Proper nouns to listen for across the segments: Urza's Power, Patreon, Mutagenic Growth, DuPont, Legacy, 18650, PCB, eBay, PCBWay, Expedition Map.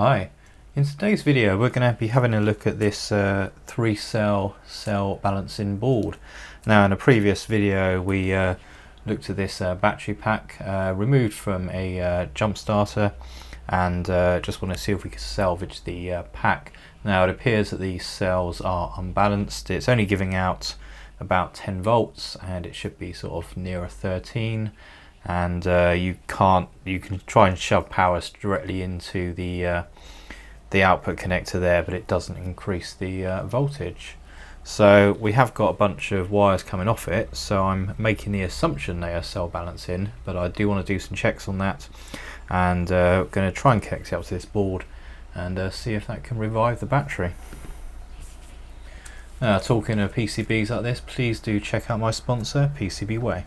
Hi, in today's video we're going to be having a look at this three cell balancing board. Now in a previous video we looked at this battery pack removed from a jump starter, and just want to see if we could salvage the pack. Now it appears that these cells are unbalanced. It's only giving out about 10 volts and it should be sort of nearer 13. And you can try and shove power directly into the output connector there, but it doesn't increase the voltage. So we have got a bunch of wires coming off it, so I'm making the assumption they are cell balancing, but I do want to do some checks on that, and going to try and connect it up to this board and see if that can revive the battery. Talking of PCBs like this, please do check out my sponsor, PCBWay.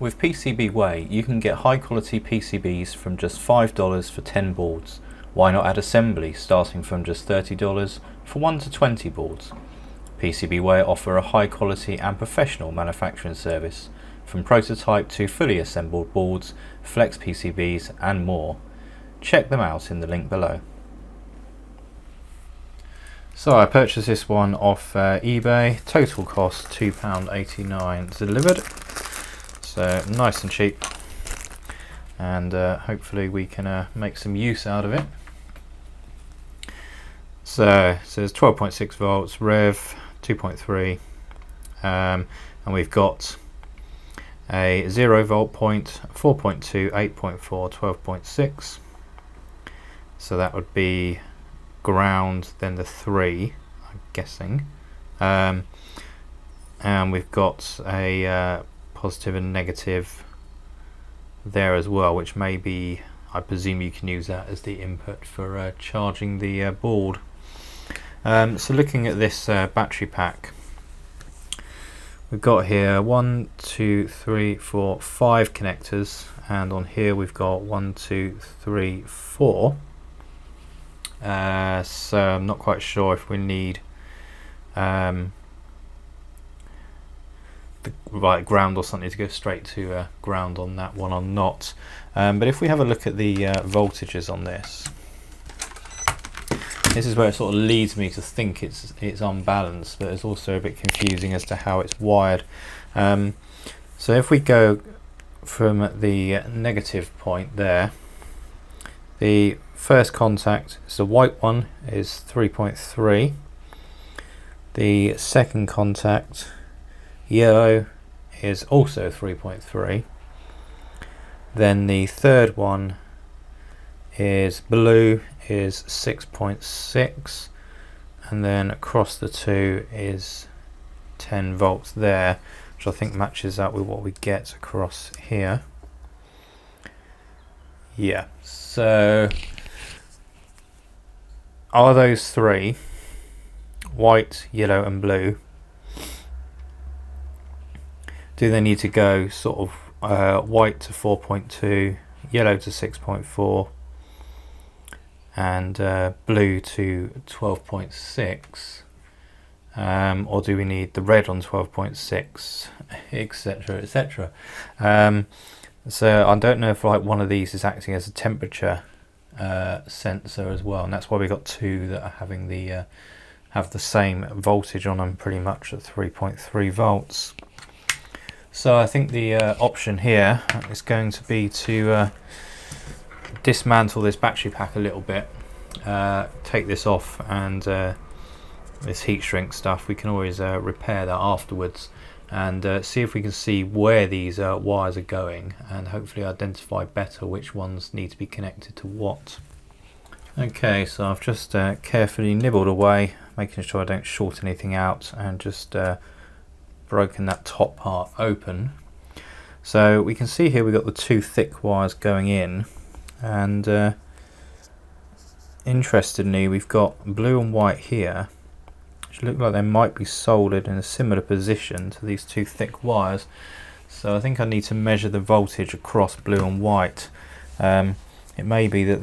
With PCBWay, you can get high quality PCBs from just $5 for 10 boards. Why not add assembly starting from just $30 for 1 to 20 boards? PCBWay offer a high quality and professional manufacturing service, from prototype to fully assembled boards, flex PCBs and more. Check them out in the link below. So I purchased this one off eBay, total cost £2.89 delivered. So nice and cheap, and hopefully we can make some use out of it. So it says 12.6 volts, rev 2.3, and we've got a 0 volt point, 4.2, 8.4, 12.6. So that would be ground, then the 3, I'm guessing. And we've got a positive and negative there as well, which may be, I presume you can use that as the input for charging the board. So looking at this battery pack, we've got here 5 connectors, and on here we've got 4. So I'm not quite sure if we need the right ground or something to go straight to ground on that one or not, but if we have a look at the voltages on this is where it sort of leads me to think it's unbalanced, but it's also a bit confusing as to how it's wired. So if we go from the negative point there, the first contact is the white one, is 3.3, the second contact yellow is also 3.3, then the third one is blue, is 6.6, and then across the two is 10 volts there, which I think matches up with what we get across here. Yeah, so are those three, white, yellow and blue, do they need to go sort of white to 4.2, yellow to 6.4 and blue to 12.6, or do we need the red on 12.6, etc, etc? So I don't know if like one of these is acting as a temperature sensor as well, and that's why we got two that are having the have the same voltage on them, pretty much at 3.3 volts. So I think the option here is going to be to dismantle this battery pack a little bit, take this off, and this heat shrink stuff, we can always repair that afterwards, and see if we can see where these wires are going, and hopefully identify better which ones need to be connected to what. Okay, so I've just carefully nibbled away, making sure I don't short anything out, and just broken that top part open. So we can see here we've got the two thick wires going in, and interestingly we've got blue and white here, which look like they might be soldered in a similar position to these two thick wires. So I think I need to measure the voltage across blue and white. It may be that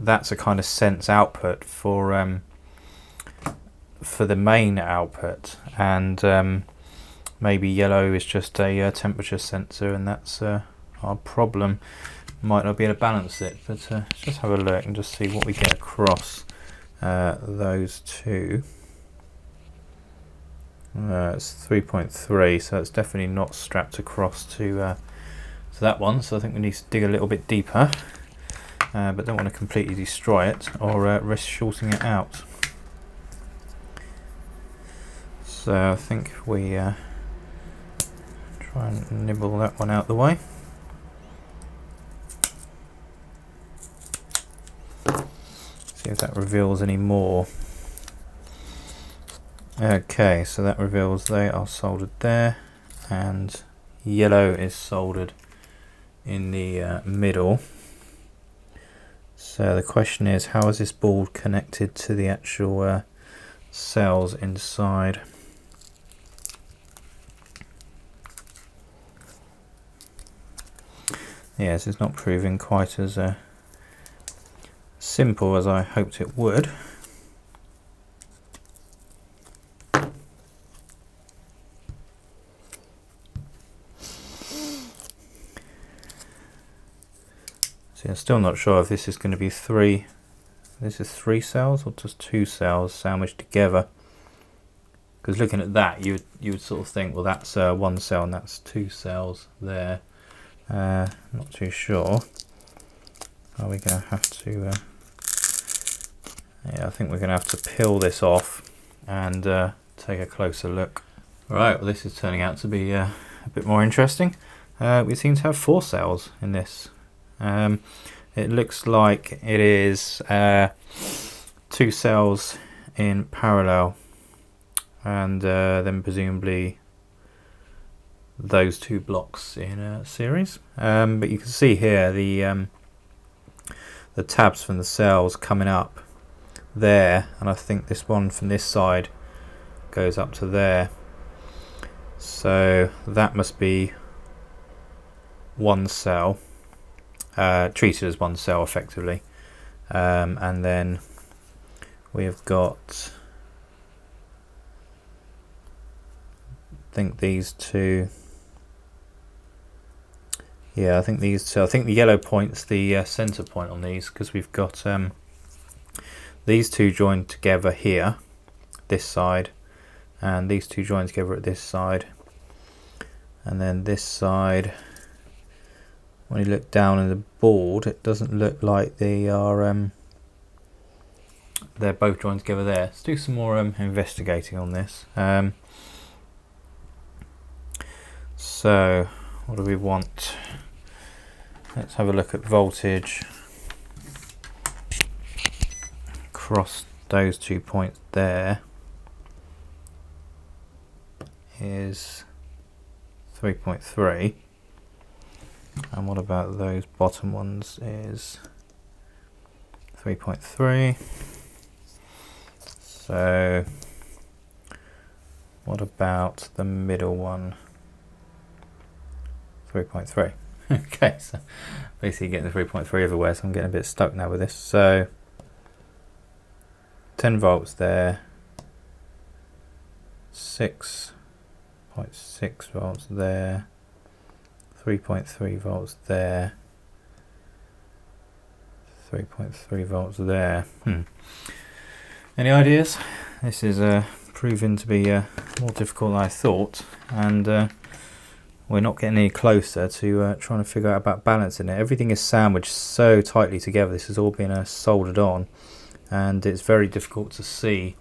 that's a kind of sense output for the main output, and maybe yellow is just a temperature sensor, and that's our problem. might not be able to balance it, but let's just have a look and just see what we get across those two. It's 3.3, so it's definitely not strapped across to that one, so I think we need to dig a little bit deeper, but don't want to completely destroy it or risk shorting it out. So I think we try and nibble that one out the way. See if that reveals any more. Okay, so that reveals they are soldered there, and yellow is soldered in the middle. So the question is, how is this ball connected to the actual cells inside? Yes, it's not proving quite as simple as I hoped it would. See, I'm still not sure if this is going to be three. This is three cells or just two cells sandwiched together. Because looking at that, you would sort of think, well, that's one cell and that's two cells there. Not too sure. Are we going to have to? Yeah, I think we're going to have to peel this off and take a closer look. All right. Well, this is turning out to be a bit more interesting. We seem to have four cells in this. It looks like it is two cells in parallel, and then presumably those two blocks in a series. But you can see here the tabs from the cells coming up there, and I think this one from this side goes up to there. So that must be one cell. Treated as one cell effectively, and then we've got, I think these two, yeah, I think these two, I think the yellow point's the center point on these, because we've got these two joined together here, this side, and these two joined together at this side, and then this side. When you look down at the board, it doesn't look like they are they're both joined together there. Let's do some more investigating on this. So what do we want? Let's have a look at voltage across those 2 points. There is 3.3. And what about those bottom ones? Is 3.3. So what about the middle one? 3.3. Okay, so basically getting the 3.3 everywhere, so I'm getting a bit stuck now with this. So 10 volts there, 6.6 volts there, 3.3 volts there, 3.3 volts there. Any ideas? This is proving to be more difficult than I thought, and we're not getting any closer to trying to figure out about balancing it. Everything is sandwiched so tightly together. This has all been soldered on, and it's very difficult to see,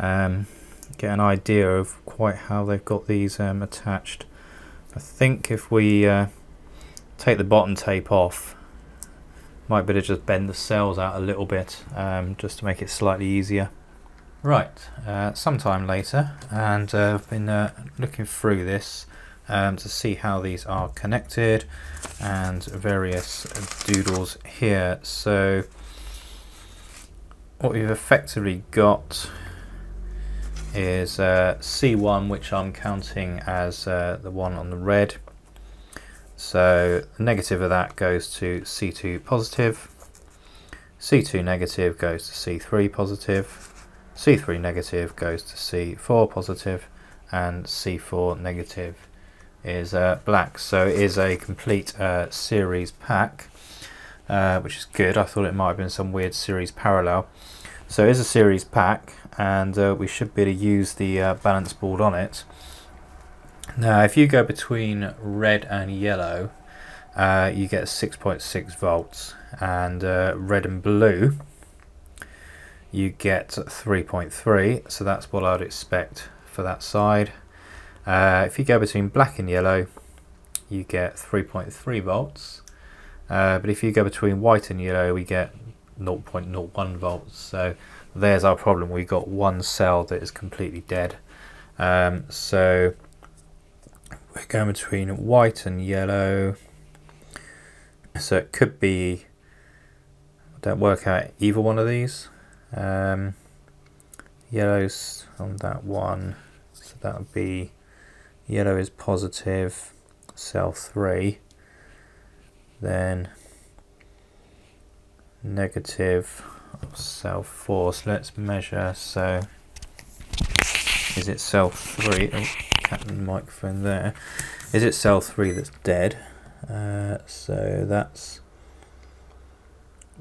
get an idea of quite how they've got these attached. I think if we take the bottom tape off, might better just bend the cells out a little bit, just to make it slightly easier. Right, sometime later, and I've been looking through this to see how these are connected and various doodles here. So what we've effectively got is C1, which I'm counting as the one on the red. So the negative of that goes to C2 positive, C2 negative goes to C3 positive, C3 negative goes to C4 positive, and C4 negative is black. So it is a complete series pack. which is good. I thought it might have been some weird series parallel. So it's a series pack, and we should be able to use the balance board on it. Now if you go between red and yellow, you get 6.6 volts, and red and blue you get 3.3, so that's what I'd expect for that side. If you go between black and yellow you get 3.3 volts, but if you go between white and yellow we get 0.01 volts. So there's our problem, we've got one cell that is completely dead. So we're going between white and yellow, so it could be, I don't work out either one of these. Yellow's on that one, so that would be yellow is positive, cell 3, then negative of cell 4. So let's measure. So is it cell 3? Oh, cat and microphone there. Is it cell 3 that's dead? So that's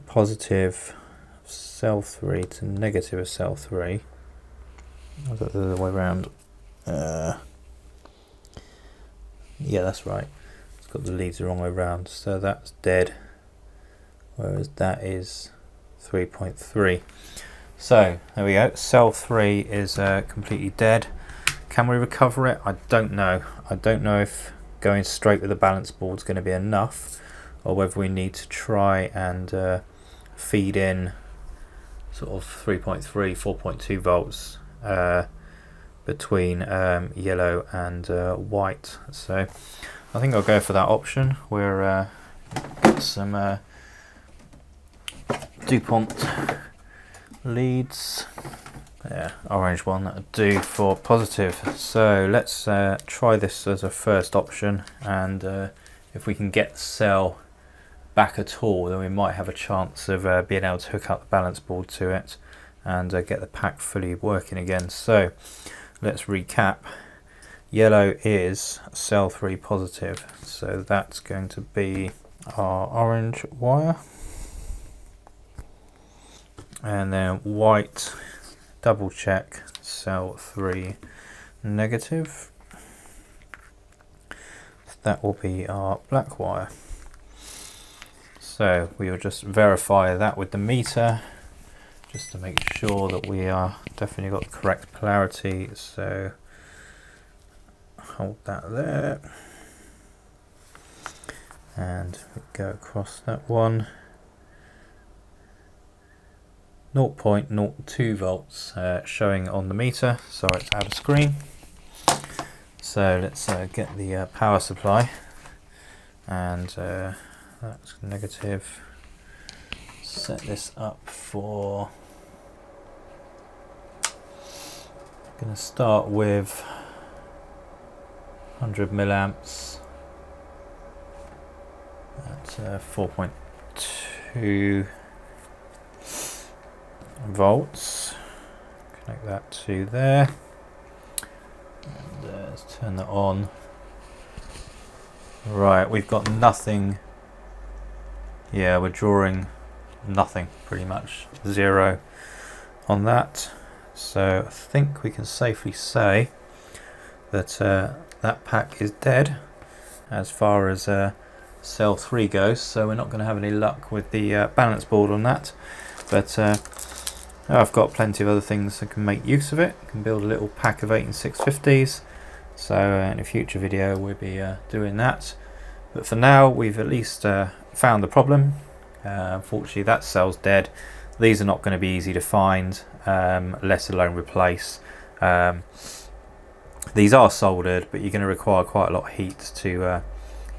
positive of cell 3 to negative of cell 3. Is that the other way around? Yeah, that's right. It's got the leads the wrong way around. So that's dead, whereas that is 3.3. So there we go, cell 3 is completely dead. Can we recover it? I don't know. I don't know if going straight with the balance board is going to be enough, or whether we need to try and feed in sort of 3.3, 4.2 volts between yellow and white. So I think I'll go for that option. We're got some DuPont leads, yeah, orange one, that'll do for positive. So let's try this as a first option, and if we can get the cell back at all, then we might have a chance of being able to hook up the balance board to it and get the pack fully working again. So let's recap. Yellow is cell 3 positive, so that's going to be our orange wire, and then white, double check, cell 3 negative, that will be our black wire. So we will just verify that with the meter just to make sure that we are definitely got the correct polarity. So hold that there and go across that one. 0.02 volts showing on the meter. Sorry, it's out of screen. So let's get the power supply, and that's negative. Set this up for, I'm going to start with 100 milliamps at 4.2 volts. Connect that to there, and let's turn that on. Right, we've got nothing. Yeah, we're drawing nothing, pretty much zero on that. So I think we can safely say that that pack is dead as far as cell 3 goes. So we're not going to have any luck with the balance board on that, but I've got plenty of other things that can make use of it. I can build a little pack of 18650s, so in a future video we'll be doing that. But for now we've at least found the problem. Unfortunately that cell's dead. These are not going to be easy to find, let alone replace. These are soldered, but you're going to require quite a lot of heat to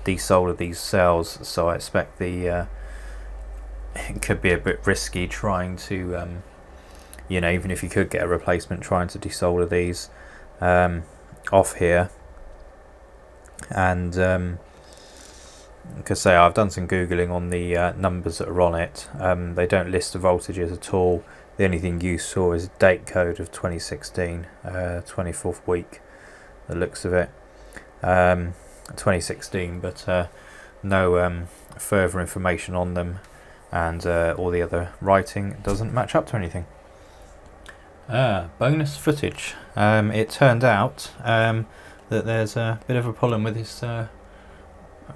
desolder these cells, so I expect the it could be a bit risky trying to you know, even if you could get a replacement, trying to desolder these off here. And like I say, I've done some googling on the numbers that are on it. They don't list the voltages at all. The only thing you saw is a date code of 2016, 24th week, the looks of it, 2016, but no further information on them. and all the other writing doesn't match up to anything. Bonus footage. It turned out that there's a bit of a problem with this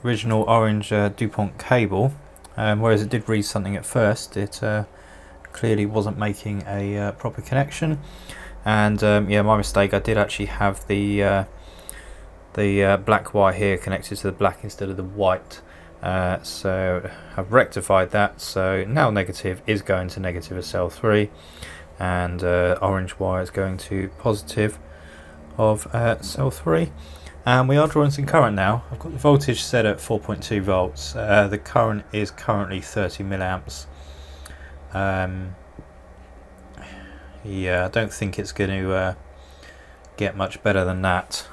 original orange DuPont cable. Whereas it did read something at first, it clearly wasn't making a proper connection. And yeah, my mistake, I did actually have the black wire here connected to the black instead of the white. So I've rectified that, so now negative is going to negative of cell 3 and orange wire is going to positive of cell 3. And we are drawing some current now. I've got the voltage set at 4.2 volts. The current is currently 30 milliamps. Yeah, I don't think it's going to get much better than that.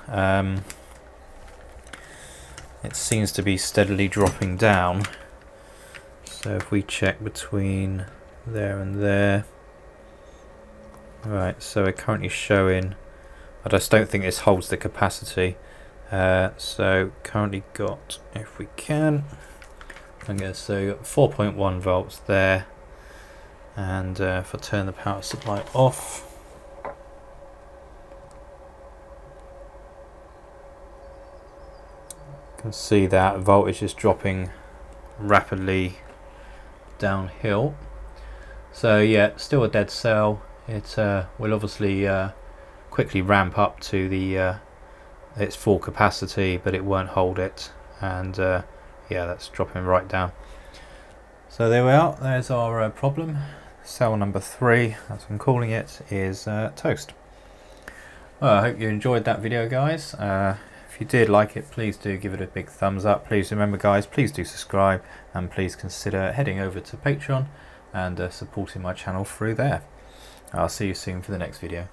It seems to be steadily dropping down. So if we check between there and there. Right, so we're currently showing, I just don't think this holds the capacity. So currently got, if we can, I'm going to say 4.1 volts there, and if I turn the power supply off, you can see that voltage is dropping rapidly downhill. So yeah, still a dead cell. It will obviously quickly ramp up to the its full capacity, but it won't hold it, and yeah, that's dropping right down. So there we are, there's our problem. Cell number 3, as I'm calling it, is toast. Well, I hope you enjoyed that video, guys. If you did like it, please do give it a big thumbs up. Please remember, guys, please do subscribe, and please consider heading over to Patreon and supporting my channel through there. I'll see you soon for the next video.